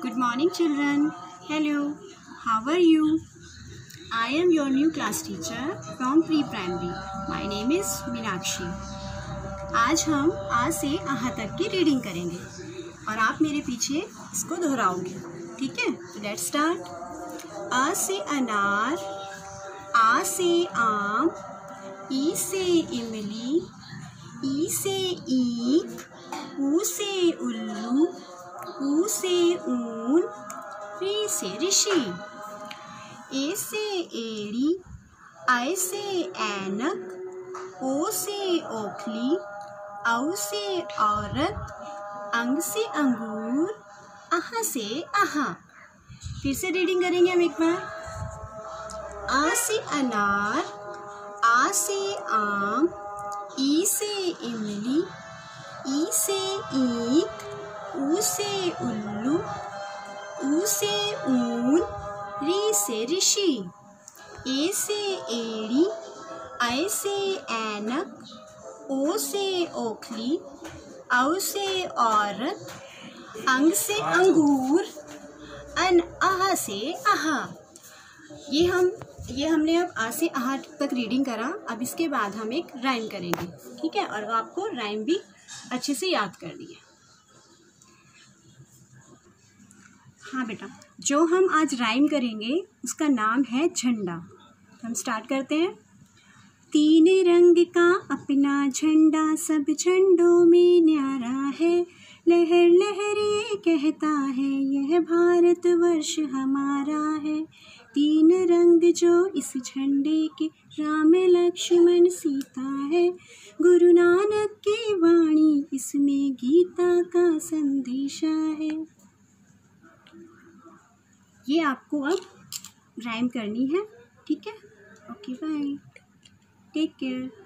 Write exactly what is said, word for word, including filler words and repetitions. Good morning children. Hello. How are you? I am your new class teacher from pre-primary. My name is Meenakshi. आज हम आ से अहा तक की रीडिंग करेंगे और आप मेरे पीछे इसको दोहराओगे, ठीक है? तो लेट्स स्टार्ट. आ से अनार, आ से आम, ई से इमली, ई से ईख, ऊ से उल्लू, ऊ से ऊन, ऋ से ऋषि. ए से एड़ी, ऐ से ऐनक, ओ से ओखली, औ से औरत, अंग से अंगूर, अहा से अहा. फिर से रीडिंग करेंगे हम एक बार. आ से अनार, आ से आम, ई से इमली, ई से ईख, ऊ से उल्लू, ऊ से ऊन, ऋ से ऋषि. ए से एड़ी, ऐ से ऐनक, ओ से ओखली, औ से औरत, अंग से अंगूर, अन अहा से अहा. ये हम ये हमने अब आ से अहा तक रीडिंग करा. अब इसके बाद हम एक राइम करेंगे, ठीक है? और आपको राइम भी अच्छे से याद कर लिया. हाँ बेटा, जो हम आज राइम करेंगे उसका नाम है झंडा. हम स्टार्ट करते हैं. तीन रंग का अपना झंडा, सब झंडों में न्यारा है. लहर लहरे कहता है, यह भारत वर्ष हमारा है. तीन रंग जो इस झंडे के, राम लक्ष्मण सीता है. गुरु नानक की वाणी, इसमें गीता का संदेशा है. ये आपको अब राइम करनी है, ठीक है? Okay bye, take care.